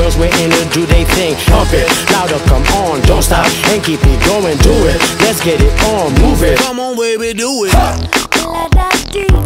girls we're in it, do they think? Pump it, louder, come on, don't stop, and keep it going, do it. Let's get it on, move it. Come on, baby, do it.